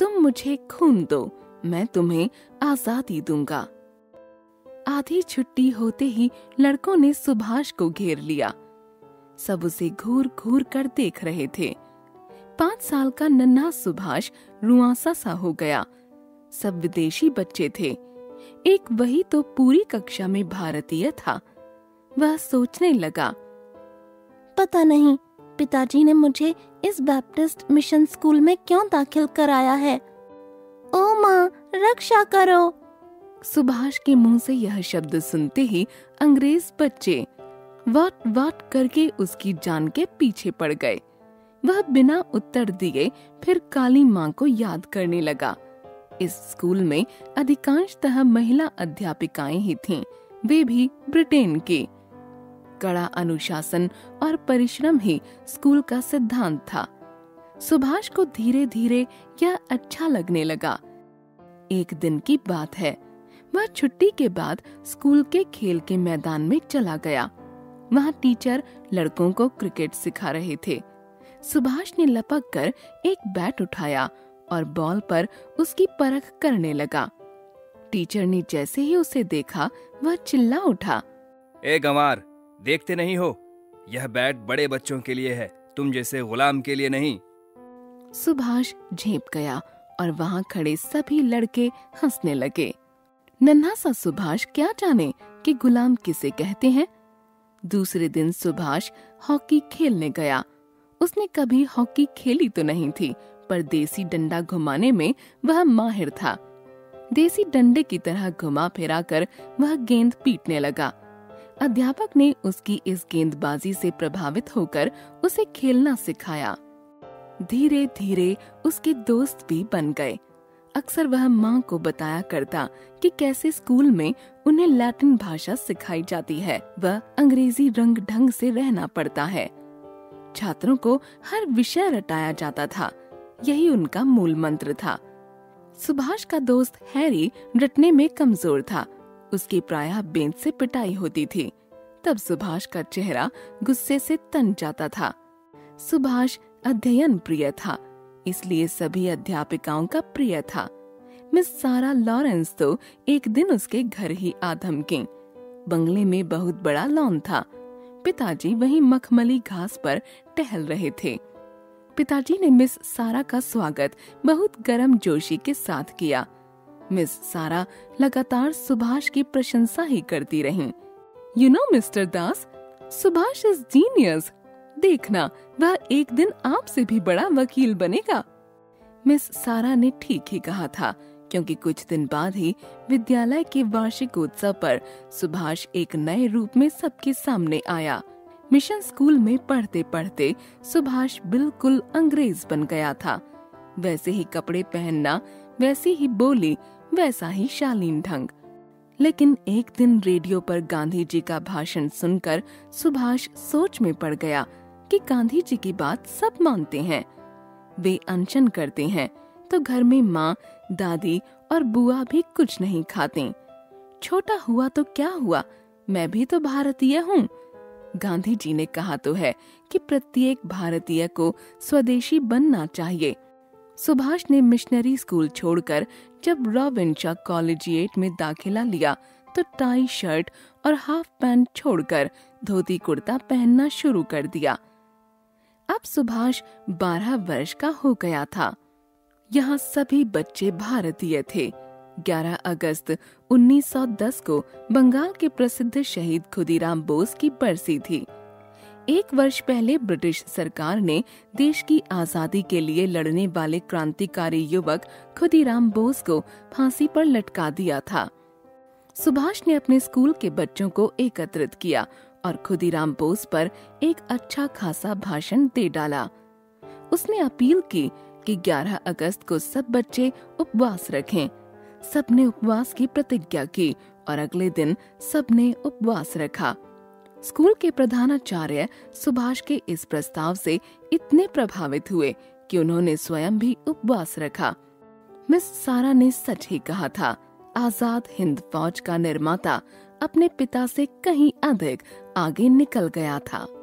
तुम मुझे खून दो, मैं तुम्हें आजादी दूंगा। आधी छुट्टी होते ही लड़कों ने सुभाष को घेर लिया। सब उसे घूर घूर कर देख रहे थे। 5 साल का नन्हा सुभाष रुआंसा सा हो गया। सब विदेशी बच्चे थे, एक वही तो पूरी कक्षा में भारतीय था। वह सोचने लगा, पता नहीं पिताजी ने मुझे इस बैप्टिस्ट मिशन स्कूल में क्यों दाखिल कराया है। ओ माँ, रक्षा करो। सुभाष के मुंह से यह शब्द सुनते ही अंग्रेज बच्चे वाट वाट करके उसकी जान के पीछे पड़ गए। वह बिना उत्तर दिए फिर काली माँ को याद करने लगा। इस स्कूल में अधिकांशतः महिला अध्यापिकाएं ही थीं, वे भी ब्रिटेन की। कड़ा अनुशासन और परिश्रम ही स्कूल का सिद्धांत था। सुभाष को धीरे धीरे यह अच्छा लगने लगा। एक दिन की बात है, वह छुट्टी के बाद स्कूल के खेल के मैदान में चला गया। वहाँ टीचर लड़कों को क्रिकेट सिखा रहे थे। सुभाष ने लपक कर एक बैट उठाया और बॉल पर उसकी परख करने लगा। टीचर ने जैसे ही उसे देखा, वह चिल्ला उठा, ए गंवार, देखते नहीं हो, यह बैट बड़े बच्चों के लिए है, तुम जैसे गुलाम के लिए नहीं। सुभाष झेप गया और वहाँ खड़े सभी लड़के हंसने लगे। नन्हा सा सुभाष क्या जाने कि गुलाम किसे कहते हैं। दूसरे दिन सुभाष हॉकी खेलने गया। उसने कभी हॉकी खेली तो नहीं थी, पर देसी डंडा घुमाने में वह माहिर था। देसी डंडे की तरह घुमा फिरा कर वह गेंद पीटने लगा। अध्यापक ने उसकी इस गेंदबाजी से प्रभावित होकर उसे खेलना सिखाया। धीरे धीरे उसके दोस्त भी बन गए। अक्सर वह माँ को बताया करता कि कैसे स्कूल में उन्हें लैटिन भाषा सिखाई जाती है, वह अंग्रेजी रंग ढंग से रहना पड़ता है। छात्रों को हर विषय रटाया जाता था, यही उनका मूल मंत्र था। सुभाष का दोस्त हैरी रटने में कमजोर था, उसकी प्रायः बेंच से पिटाई होती थी। तब सुभाष का चेहरा गुस्से से तन जाता था। सुभाष अध्ययन प्रिय था, इसलिए सभी अध्यापिकाओं का प्रिय था। मिस सारा लॉरेंस तो एक दिन उसके घर ही आ धमकीं। बंगले में बहुत बड़ा लॉन था। पिताजी वहीं मखमली घास पर टहल रहे थे। पिताजी ने मिस सारा का स्वागत बहुत गर्म जोशी के साथ किया। मिस सारा लगातार सुभाष की प्रशंसा ही करती रहीं। You know mister Das, Subhash is genius. देखना, वह एक दिन आपसे भी बड़ा वकील बनेगा। मिस सारा ने ठीक ही कहा था, क्योंकि कुछ दिन बाद ही विद्यालय के वार्षिकोत्सव पर सुभाष एक नए रूप में सबके सामने आया। मिशन स्कूल में पढ़ते पढ़ते सुभाष बिल्कुल अंग्रेज बन गया था। वैसे ही कपड़े पहनना, वैसी ही बोली, वैसा ही शालीन ढंग। लेकिन एक दिन रेडियो पर गांधी जी का भाषण सुनकर सुभाष सोच में पड़ गया कि गांधी जी की बात सब मानते हैं। वे अनशन करते हैं तो घर में माँ, दादी और बुआ भी कुछ नहीं खाते। छोटा हुआ तो क्या हुआ, मैं भी तो भारतीय हूँ। गांधी जी ने कहा तो है कि प्रत्येक भारतीय को स्वदेशी बनना चाहिए। सुभाष ने मिशनरी स्कूल छोड़कर जब रॉबिन्सन कॉलेजिएट में दाखिला लिया तो टाई शर्ट और हाफ पैंट छोड़कर धोती कुर्ता पहनना शुरू कर दिया। अब सुभाष 12 वर्ष का हो गया था। यहाँ सभी बच्चे भारतीय थे। 11 अगस्त 1910 को बंगाल के प्रसिद्ध शहीद खुदीराम बोस की बरसी थी। 1 वर्ष पहले ब्रिटिश सरकार ने देश की आजादी के लिए लड़ने वाले क्रांतिकारी युवक खुदीराम बोस को फांसी पर लटका दिया था। सुभाष ने अपने स्कूल के बच्चों को एकत्रित किया और खुदीराम बोस पर एक अच्छा खासा भाषण दे डाला। उसने अपील की कि 11 अगस्त को सब बच्चे उपवास रखें। सबने उपवास की प्रतिज्ञा की और अगले दिन सबने उपवास रखा। स्कूल के प्रधानाचार्य सुभाष के इस प्रस्ताव से इतने प्रभावित हुए कि उन्होंने स्वयं भी उपवास रखा। मिस सारा ने सच ही कहा था, आजाद हिंद फौज का निर्माता अपने पिता से कहीं अधिक आगे निकल गया था।